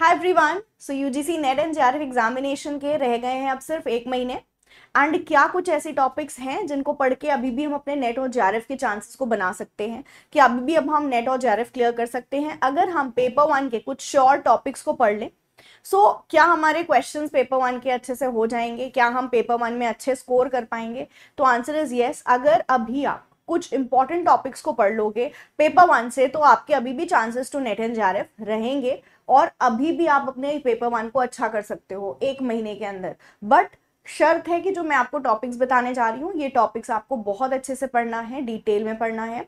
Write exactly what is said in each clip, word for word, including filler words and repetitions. Hi everyone, so UGC NET and JRF examination के रह गए हैं अब सिर्फ एक महीने एंड क्या कुछ ऐसे टॉपिक्स हैं जिनको पढ़ के अभी भी हम अपने नेट और जेआरएफ के चांसेस को बना सकते हैं कि अभी भी अब हम नेट और जेआरएफ क्लियर कर सकते हैं अगर हम पेपर वन के कुछ शॉर्ट टॉपिक्स को पढ़ लें। सो so, क्या हमारे क्वेश्चंस पेपर वन के अच्छे से हो जाएंगे, क्या हम पेपर वन में अच्छे स्कोर कर पाएंगे? तो आंसर इज येस। अगर अभी आप कुछ इंपॉर्टेंट टॉपिक्स को पढ़ लोगे पेपर वन से तो आपके अभी भी chances to NET and JRF रहेंगे और अभी भी आप अपने पेपर वन को अच्छा कर सकते हो एक महीने के अंदर। बट शर्त है कि जो मैं आपको टॉपिक्स बताने जा रही हूँ ये टॉपिक्स आपको बहुत अच्छे से पढ़ना है, डिटेल में पढ़ना है,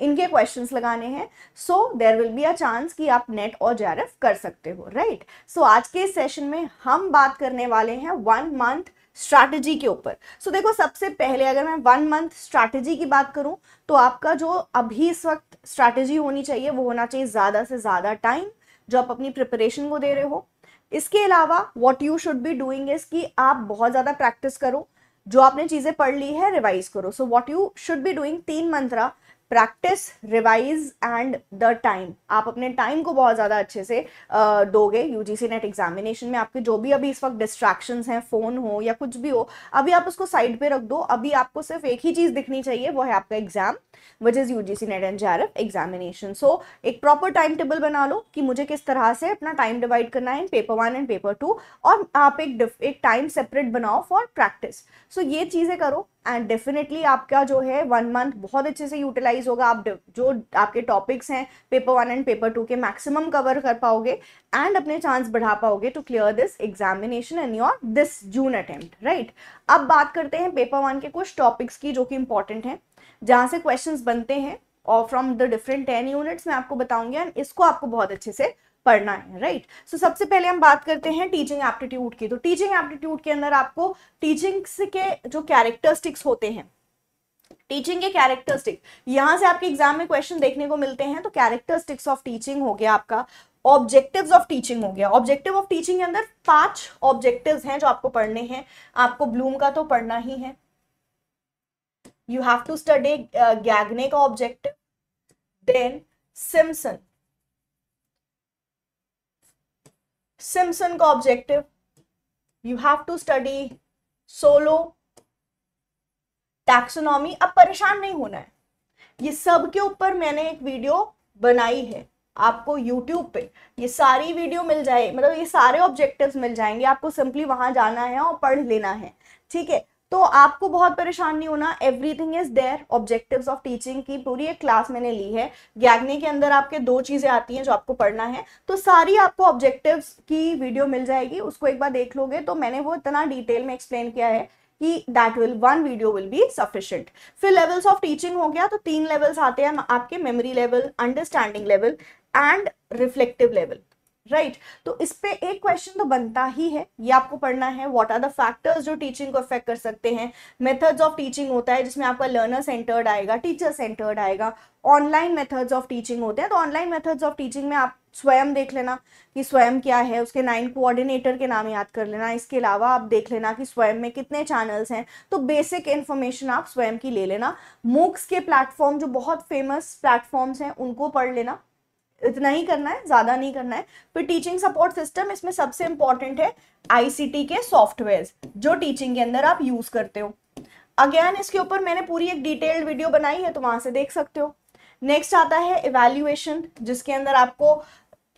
इनके क्वेश्चंस लगाने हैं। So there will be a chance कि आप नेट और जेआरएफ कर सकते हो, राइट right? सो so, आज के सेशन में हम बात करने वाले हैं वन मंथ स्ट्रैटेजी के ऊपर। सो so, देखो सबसे पहले अगर मैं वन मंथ स्ट्रैटेजी की बात करूं तो आपका जो अभी इस वक्त स्ट्रैटेजी होनी चाहिए वो होना चाहिए ज़्यादा से ज़्यादा टाइम जो आप अपनी प्रिपरेशन को दे रहे हो। इसके अलावा what you should be doing is कि आप बहुत ज़्यादा प्रैक्टिस करो, जो आपने चीज़ें पढ़ ली है रिवाइज करो। So what you should be doing, तीन मंत्रा practice, revise and the time. आप अपने टाइम को बहुत ज़्यादा अच्छे से uh, दोगे यूजीसी नेट एग्जामिनेशन में। आपके जो भी अभी इस वक्त डिस्ट्रैक्शंस हैं, फ़ोन हो या कुछ भी हो, अभी आप उसको साइड पे रख दो। अभी आपको सिर्फ एक ही चीज़ दिखनी चाहिए, वो है आपका exam which is UGC NET and JRF examination. So एक प्रॉपर टाइम टेबल बना लो कि मुझे किस तरह से अपना टाइम डिवाइड करना है in paper one and paper two, और आप एक एक टाइम सेपरेट बनाओ फॉर प्रैक्टिस। सो ये चीज़ें करो एंड डेफिनेटली आपका जो है वन मंथ बहुत अच्छे से यूटिलाइज होगा। आप जो आपके टॉपिक्स हैं paper one and paper two के मैक्सिमम कवर कर पाओगे एंड अपने चांस बढ़ा पाओगे to clear this examination in your this June attempt, right. अब बात करते हैं पेपर वन के कुछ टॉपिक्स की जो कि इंपॉर्टेंट हैं, जहाँ से क्वेश्चंस बनते हैं और from the different ten units मैं आपको बताऊंगी एंड इसको आपको बहुत अच्छे से पढ़ना है, राइट right? सो so, सबसे पहले हम बात करते हैं टीचिंग एप्टीट्यूड की। तो टीचिंग एप्टीट्यूड के अंदर आपको टीचिंग के जो कैरेक्टरिस्टिक्स होते हैं, टीचिंग के कैरेक्टरिस्टिक यहाँ से आपके एग्जाम में क्वेश्चन देखने को मिलते हैं। तो कैरेक्टरिस्टिक्स ऑफ टीचिंग हो गया आपका, ऑब्जेक्टिव्स ऑफ टीचिंग हो गया। ऑब्जेक्टिव ऑफ टीचिंग के अंदर पांच ऑब्जेक्टिव्स हैं जो आपको पढ़ने हैं। आपको ब्लूम का तो पढ़ना ही है, you have to study Gagne का ऑब्जेक्टिव, देन सिम्पसन सिम्पसन का objective, you have to study SOLO, taxonomy. अब परेशान नहीं होना है, ये सब के ऊपर मैंने एक वीडियो बनाई है, आपको यूट्यूब पे ये सारी वीडियो मिल जाए, मतलब ये सारे ऑब्जेक्टिव्स मिल जाएंगे। आपको सिंपली वहां जाना है और पढ़ लेना है, ठीक है। तो आपको बहुत परेशान नहीं होना, everything is there. Objectives of teaching की पूरी एक क्लास मैंने ली है। गैग्ने के अंदर आपके दो चीजें आती हैं जो आपको पढ़ना है, तो सारी आपको ऑब्जेक्टिव्स की वीडियो मिल जाएगी, उसको एक बार देख लोगे। तो मैंने वो इतना डिटेल में एक्सप्लेन किया है कि that will one video will be sufficient. फिर लेवल्स ऑफ टीचिंग हो गया, तो तीन लेवल्स आते हैं आपके, memory level, understanding level and reflective level, right right. तो इस पे एक क्वेश्चन तो बनता ही है, ये आपको पढ़ना है। व्हाट आर द फैक्टर्स जो टीचिंग को अफेक्ट कर सकते हैं। मेथड्स ऑफ टीचिंग होता है जिसमें आपका लर्नर सेंटर्ड आएगा, टीचर सेंटर्ड आएगा। ऑनलाइन मेथड्स ऑफ टीचिंग होते हैं, तो ऑनलाइन मेथड्स ऑफ टीचिंग में आप स्वयं देख लेना कि स्वयं क्या है, उसके नाइन कोऑर्डिनेटर के नाम याद कर लेना। इसके अलावा आप देख लेना कि स्वयं में कितने चैनल्स हैं, तो बेसिक इन्फॉर्मेशन आप स्वयं की ले लेना। मूक्स के प्लेटफॉर्म जो बहुत फेमस प्लेटफॉर्म्स हैं उनको पढ़ लेना। इतना ही करना है, ज़्यादा नहीं करना है। फिर टीचिंग सपोर्ट सिस्टम, इसमें सबसे इंपॉर्टेंट है आईसीटी के सॉफ्टवेयर्स जो टीचिंग के अंदर आप यूज़ करते हो। अगेन इसके ऊपर मैंने पूरी एक डिटेल्ड वीडियो बनाई है, तो वहाँ से देख सकते हो। नेक्स्ट आता है इवैल्यूएशन, जिसके अंदर आपको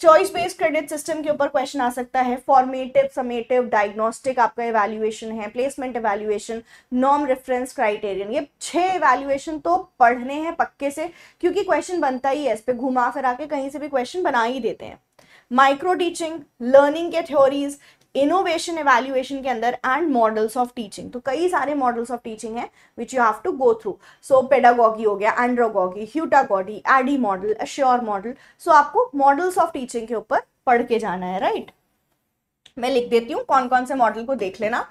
चॉइस बेस्ड क्रेडिट सिस्टम के ऊपर क्वेश्चन आ सकता है। फॉर्मेटिव, समेटिव, डायग्नोस्टिक आपका इवैल्यूएशन है, placement evaluation, norm reference criterion, ये छह इवैल्यूएशन तो पढ़ने हैं पक्के से, क्योंकि क्वेश्चन बनता ही है इस पे, घुमा फिरा के कहीं से भी क्वेश्चन बना ही देते हैं। माइक्रो टीचिंग, लर्निंग के थ्योरीज, इनोवेशन इवैल्यूएशन के अंदर एंड मॉडल्स ऑफ टीचिंग। तो कई सारे मॉडल्स ऑफ टीचिंग हैं which you have to go through. So pedagogy हो गया, andragogy, heutagogy, ADDIE model, ASSURE model. So आपको मॉडल्स ऑफ टीचिंग के ऊपर पढ़ के जाना है, राइट right? मैं लिख देती हूँ कौन कौन से मॉडल को देख लेना।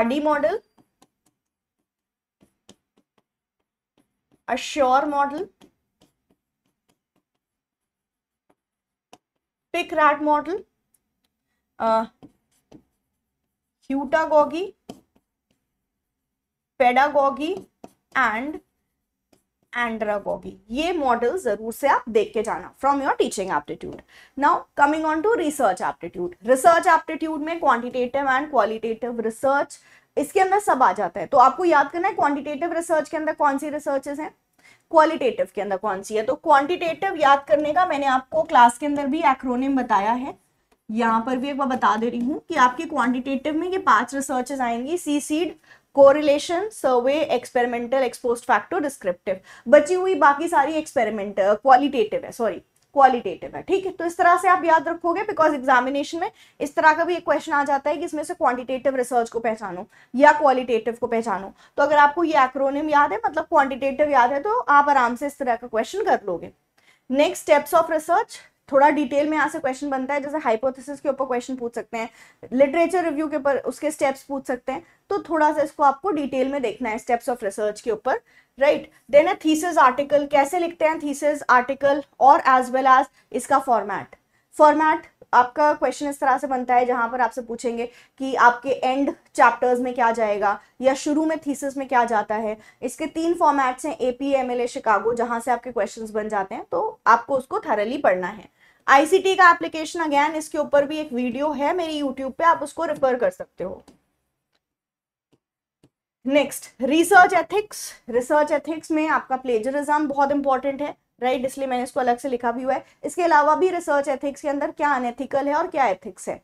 ADDIE model, ASSURE model, PICRAT model, heutagogy, pedagogy and andragogy. ये मॉडल जरूर से आप देख के जाना from your teaching aptitude. Now coming on to research aptitude. Research aptitude में क्वांटिटेटिव एंड क्वालिटेटिव रिसर्च, इसके अंदर सब आ जाता है. तो आपको याद करना है क्वांटिटेटिव रिसर्च के अंदर कौन सी रिसर्चेस हैं, क्वालिटेटिव के अंदर कौन सी है. तो क्वांटिटेटिव याद करने का मैंने आपको क्लास के अंदर भी एक्रोनिम बताया है, यहाँ पर भी एक बार बता दे रही हूँ कि आपके क्वांटिटेटिव में ये पांच रिसर्चेस आएंगी, सीसीड, correlation, survey, experimental, ex post facto, descriptive. बची हुई बाकी सारी एक्सपेरिमेंट क्वालिटेटिव है, सॉरी क्वालिटेटिव है. ठीक है, तो इस तरह से आप याद रखोगे बिकॉज एग्जामिनेशन में इस तरह का भी एक क्वेश्चन आ जाता है कि इसमें से क्वांटिटेटिव रिसर्च को पहचानो या क्वालिटेटिव को पहचानो. तो अगर आपको ये एक्रोनिम याद है, मतलब क्वांटिटेटिव याद है, तो आप आराम से इस तरह का क्वेश्चन कर लोगे. Next, steps of research. थोड़ा डिटेल में यहाँ से क्वेश्चन बनता है, जैसे हाइपोथेसिस के ऊपर क्वेश्चन पूछ सकते हैं, लिटरेचर रिव्यू के ऊपर उसके स्टेप्स पूछ सकते हैं. तो थोड़ा सा इसको आपको डिटेल में देखना है स्टेप्स ऑफ रिसर्च के ऊपर, right. Then a thesis article, कैसे लिखते हैं थीसिस आर्टिकल, और एज वेल एज इसका फॉर्मेट. फॉर्मेट आपका क्वेश्चन इस तरह से बनता है जहां पर आपसे पूछेंगे कि आपके एंड चैप्टर्स में क्या जाएगा या शुरू में थीसिस में क्या जाता है. इसके तीन फॉर्मेट्स हैं, एपी, एमएलए, शिकागो, जहां से आपके क्वेश्चंस बन जाते हैं. तो आपको उसको थोरली पढ़ना है. आईसीटी का एप्लीकेशन, अगेन इसके ऊपर भी एक वीडियो है मेरी यूट्यूब पे, आप उसको रेफर कर सकते हो. Next, research ethics. Research ethics में आपका प्लेजरिज्म बहुत इंपॉर्टेंट है, राइट right, इसलिए मैंने इसको अलग से लिखा भी हुआ है. इसके अलावा भी रिसर्च एथिक्स के अंदर क्या अनएथिकल है और क्या एथिक्स है,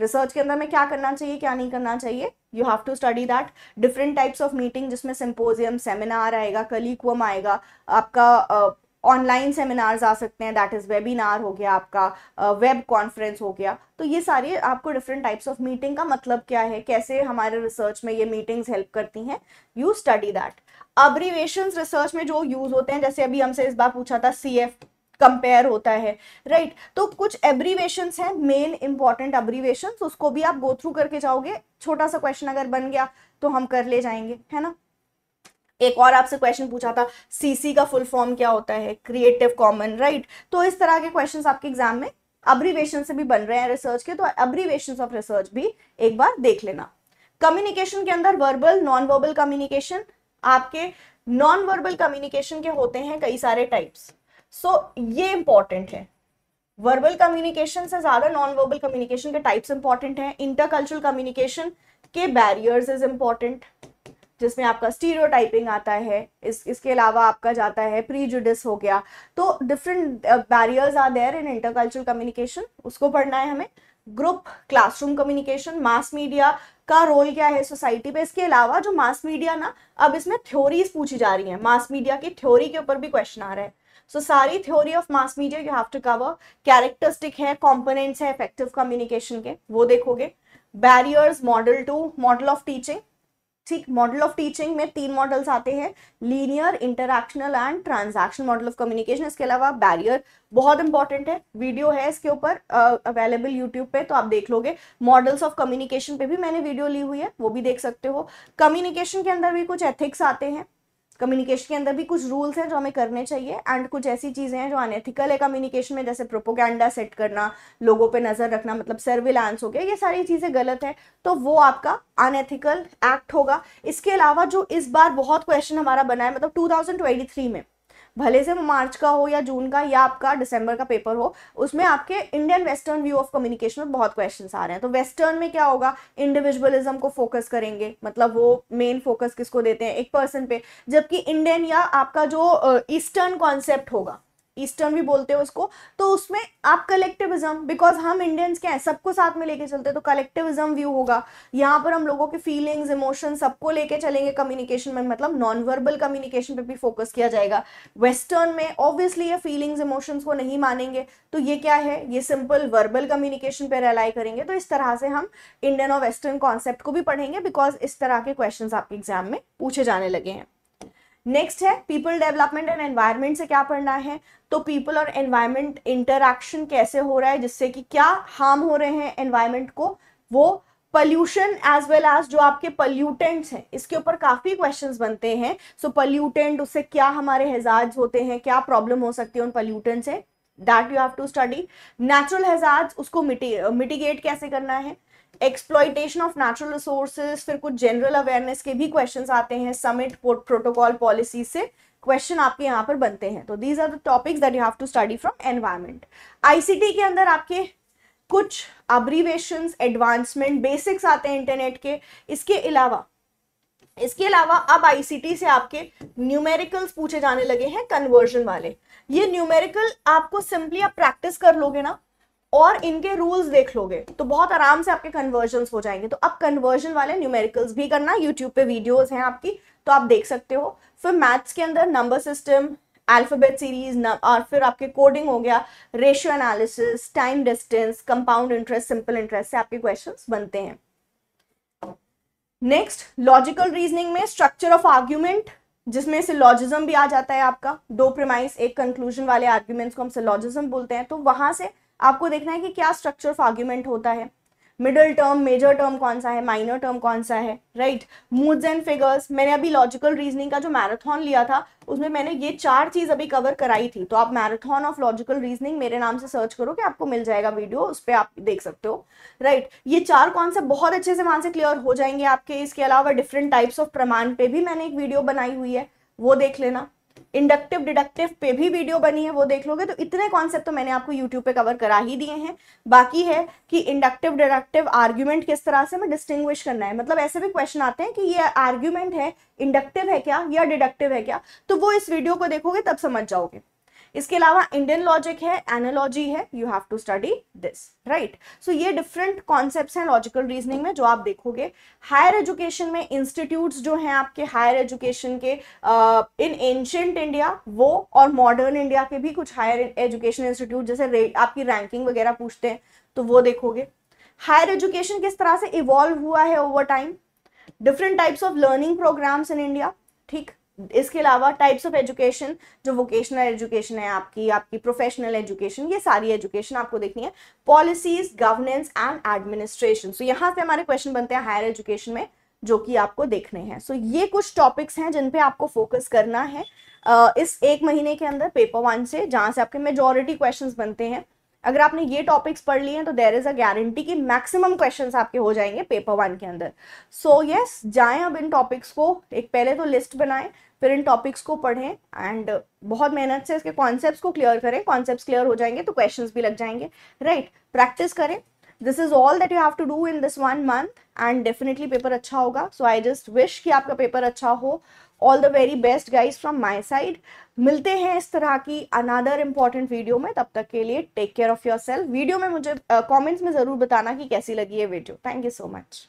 रिसर्च के अंदर में क्या करना चाहिए क्या नहीं करना चाहिए, you have to study that. Different types of meeting, जिसमें सिंपोजियम, सेमिनार आएगा, कलीक्वम आएगा, आपका ऑनलाइन uh, सेमिनार्स आ सकते हैं, दैट इज वेबिनार हो गया, आपका वेब uh, कॉन्फ्रेंस हो गया. तो ये सारे आपको डिफरेंट टाइप्स ऑफ मीटिंग का मतलब क्या है, कैसे हमारे रिसर्च में ये मीटिंग्स हेल्प करती हैं, you study that. Abbreviations research में जो यूज होते हैं, जैसे अभी हमसे इस बार पूछा था सीएफ कंपेयर होता है, राइट right? तो कुछ एब्रीवेशंस हैं, मेन इंपॉर्टेंट एब्रीवेशंस, उसको भी आप गो थ्रू करके जाओगे. छोटा सा क्वेश्चन अगर बन गया तो हम कर ले जाएंगे, है ना. एक और आपसे क्वेश्चन पूछा था, सीसी का फुल फॉर्म क्या होता है, क्रिएटिव कॉमन, राइट. तो इस तरह के क्वेश्चंस आपके एग्जाम में एब्रीवेशन से भी बन रहे हैं रिसर्च के, तो एब्रीवेशंस ऑफ रिसर्च भी एक बार देख लेना. कम्युनिकेशन के अंदर वर्बल, नॉन वर्बल कम्युनिकेशन. आपके नॉन वर्बल कम्युनिकेशन के होते हैं कई सारे टाइप्स, सो so, ये इंपॉर्टेंट है. वर्बल कम्युनिकेशन से ज्यादा नॉन वर्बल कम्युनिकेशन के टाइप्स इंपॉर्टेंट हैं. इंटरकल्चरल कम्युनिकेशन के बैरियर्स इज इंपॉर्टेंट, जिसमें आपका स्टीरियोटाइपिंग आता है, इस इसके अलावा आपका जाता है प्रीजुडिस हो गया. तो different barriers are there in intercultural communication, उसको पढ़ना है हमें. Group, classroom communication, mass media का रोल क्या है सोसाइटी पे. इसके अलावा जो मास मीडिया ना, अब इसमें थ्योरीज पूछी जा रही हैं, मास मीडिया की थ्योरी के ऊपर भी क्वेश्चन आ रहा है. सो so, सारी theory of mass media you have to cover. Characteristic है, कंपोनेंट्स है इफेक्टिव कम्युनिकेशन के, वो देखोगे. Barriers, model too, model of teaching. ठीक, मॉडल ऑफ टीचिंग में तीन मॉडल्स आते हैं, linear, interactional and transactional model of communication. इसके अलावा बैरियर बहुत इंपॉर्टेंट है, वीडियो है इसके ऊपर अवेलेबल यूट्यूब पे, तो आप देख लोगे. मॉडल्स ऑफ कम्युनिकेशन पे भी मैंने वीडियो ली हुई है, वो भी देख सकते हो. कम्युनिकेशन के अंदर भी कुछ एथिक्स आते हैं, कम्युनिकेशन के अंदर भी कुछ रूल्स हैं जो हमें करने चाहिए, एंड कुछ ऐसी चीज़ें हैं जो अनएथिकल है कम्युनिकेशन में, जैसे प्रोपोगंडा सेट करना, लोगों पे नज़र रखना, मतलब सर्विलांस हो गया, ये सारी चीज़ें गलत है, तो वो आपका अनएथिकल एक्ट होगा. इसके अलावा जो इस बार बहुत क्वेश्चन हमारा बना है, मतलब टू थाउजेंड ट्वेंटी थ्री में, भले से मार्च का हो या जून का या आपका दिसंबर का पेपर हो, उसमें आपके Indian western view of communication में बहुत क्वेश्चंस आ रहे हैं. तो वेस्टर्न में क्या होगा, इंडिविजुअलिज्म को फोकस करेंगे, मतलब वो मेन फोकस किसको देते हैं, एक पर्सन पे. जबकि इंडियन या आपका जो ईस्टर्न कॉन्सेप्ट होगा, ईस्टर्न भी बोलते हैं उसको, तो उसमें आप कलेक्टिविज्म, बिकॉज हम इंडियंस क्या है, सबको साथ में लेके चलते हैं, तो कलेक्टिविज्म व्यू होगा. यहाँ पर हम लोगों के फीलिंग्स, इमोशन सबको लेके चलेंगे कम्युनिकेशन में, मतलब नॉन वर्बल कम्युनिकेशन पे भी फोकस किया जाएगा. वेस्टर्न में ऑब्वियसली ये फीलिंग्स, इमोशंस को नहीं मानेंगे, तो ये क्या है, ये सिंपल वर्बल कम्युनिकेशन पे रिलाई करेंगे. तो इस तरह से हम इंडियन और वेस्टर्न कॉन्सेप्ट को भी पढ़ेंगे, बिकॉज इस तरह के क्वेश्चन आपके एग्जाम में पूछे जाने लगे हैं. नेक्स्ट है पीपल डेवलपमेंट एंड एनवायरनमेंट से क्या पढ़ना है, तो पीपल और एनवायरनमेंट इंटरैक्शन कैसे हो रहा है, जिससे कि क्या हार्म हो रहे हैं एनवायरनमेंट को, वो पॉल्यूशन एज वेल एज जो आपके पॉल्यूटेंट्स हैं, इसके ऊपर काफ़ी क्वेश्चंस बनते हैं. सो पॉल्यूटेंट, उससे क्या हमारे हैजार्ड्स होते हैं, क्या प्रॉब्लम हो सकती है उन पॉल्यूटेंट से, that you have to study. Natural hazards, उसको मिटिगेट कैसे करना है. एक्सप्लॉयटेशन ऑफ नेचुरल रिसोर्सेज, फिर कुछ जनरल अवेयरनेस के भी क्वेश्चंस आते हैं समिट, प्रोटोकॉल, पॉलिसी से क्वेश्चन आपके यहाँ पर बनते हैं. तो these are the topics that you have to study from environment. ICT के अंदर आपके कुछ अब्रीवेशंस, एडवांसमेंट, बेसिक्स आते हैं इंटरनेट के. इसके अलावा इसके अलावा अब आईसीटी से आपके न्यूमेरिकल्स पूछे जाने लगे हैं, कन्वर्जन वाले. ये न्यूमेरिकल आपको सिंपली आप प्रैक्टिस कर लोगे ना और इनके रूल्स देख लोगे तो बहुत आराम से आपके कन्वर्जन्स हो जाएंगे. तो अब कन्वर्जन वाले न्यूमेरिकल्स भी करना, यूट्यूब पे वीडियोस हैं आपकी तो आप देख सकते हो. फिर मैथ्स के अंदर नंबर सिस्टम, अल्फाबेट सीरीज और फिर आपके कोडिंग हो गया, ratio analysis, time distance, compound interest, simple interest से आपके क्वेश्चंस बनते हैं. नेक्स्ट लॉजिकल रीजनिंग में स्ट्रक्चर ऑफ आर्ग्यूमेंट, जिसमें सिलॉजिज्म भी आ जाता है आपका. दो प्रीमाइस एक कंक्लूजन वाले आर्ग्यूमेंट्स को हम सिलॉजिज्म बोलते हैं. तो वहां से आपको देखना है कि क्या स्ट्रक्चर ऑफ आर्ग्यूमेंट होता है, मिडिल टर्म, मेजर टर्म कौन सा है, माइनर टर्म कौन सा है, राइट. मूड्स एंड फिगर्स, मैंने अभी लॉजिकल रीजनिंग का जो मैराथन लिया था उसमें मैंने ये चार चीज अभी कवर कराई थी. तो आप मैराथन ऑफ लॉजिकल रीजनिंग मेरे नाम से सर्च करो कि आपको मिल जाएगा वीडियो, उस पर आप देख सकते हो, राइट. ये चार कॉन्सेप्ट बहुत अच्छे से वहां से क्लियर हो जाएंगे आपके. इसके अलावा डिफरेंट टाइप्स ऑफ प्रमाण पे भी मैंने एक वीडियो बनाई हुई है, वो देख लेना. इंडक्टिव डिडक्टिव पे भी वीडियो बनी है, वो देख लोगे. तो इतने कॉन्सेप्ट तो मैंने आपको यूट्यूब पे कवर करा ही दिए हैं. बाकी है कि इंडक्टिव डिडक्टिव आर्ग्यूमेंट किस तरह से हमें डिस्टिंग्विश करना है, मतलब ऐसे भी क्वेश्चन आते हैं कि ये आर्ग्यूमेंट है, इंडक्टिव है क्या या डिडक्टिव है क्या, तो वो इस वीडियो को देखोगे तब समझ जाओगे. इसके अलावा इंडियन लॉजिक है, एनालॉजी है, you have to study this, right. So ये डिफरेंट कॉन्सेप्ट्स हैं लॉजिकल रीजनिंग में जो आप देखोगे. हायर एजुकेशन में इंस्टीट्यूट्स जो हैं आपके हायर एजुकेशन के इन एंशिएंट इंडिया वो और मॉडर्न इंडिया के भी कुछ हायर एजुकेशन इंस्टीट्यूट जैसे आपकी रैंकिंग वगैरह पूछते हैं तो वो देखोगे. हायर एजुकेशन किस तरह से इवॉल्व हुआ है over time, different types of learning programmes in India, ठीक. इसके अलावा टाइप्स ऑफ एजुकेशन जो वोकेशनल एजुकेशन है आपकी, आपकी प्रोफेशनल एजुकेशन, ये सारी एजुकेशन आपको देखनी है. Policies, governance and administration, so यहाँ से हमारे क्वेश्चन बनते हैं हायर एजुकेशन में जो कि आपको देखने हैं. सो so, ये कुछ टॉपिक्स हैं जिन पे आपको फोकस करना है uh, इस एक महीने के अंदर पेपर वन से, जहाँ से आपके मेजोरिटी क्वेश्चन बनते हैं. अगर आपने ये टॉपिक्स पढ़ लिए हैं तो देयर इज अ गारंटी कि मैक्सिमम क्वेश्चंस आपके हो जाएंगे पेपर वन के अंदर. सो यस, जाएं अब इन टॉपिक्स को एक पहले तो लिस्ट बनाएं, फिर इन टॉपिक्स को पढ़ें एंड बहुत मेहनत से इसके कॉन्सेप्ट्स को क्लियर करें. कॉन्सेप्ट्स क्लियर हो जाएंगे तो क्वेश्चंस भी लग जाएंगे, राइट. प्रैक्टिस करें. This is all that you have to do in this one month and definitely paper अच्छा होगा. सो आई जस्ट विश कि आपका पेपर अच्छा हो. All the very best guys from my side. मिलते हैं इस तरह की अनदर इम्पॉर्टेंट वीडियो में. तब तक के लिए take care of yourself. Video में मुझे कॉमेंट्स uh, में ज़रूर बताना कि कैसी लगी ये video. Thank you so much.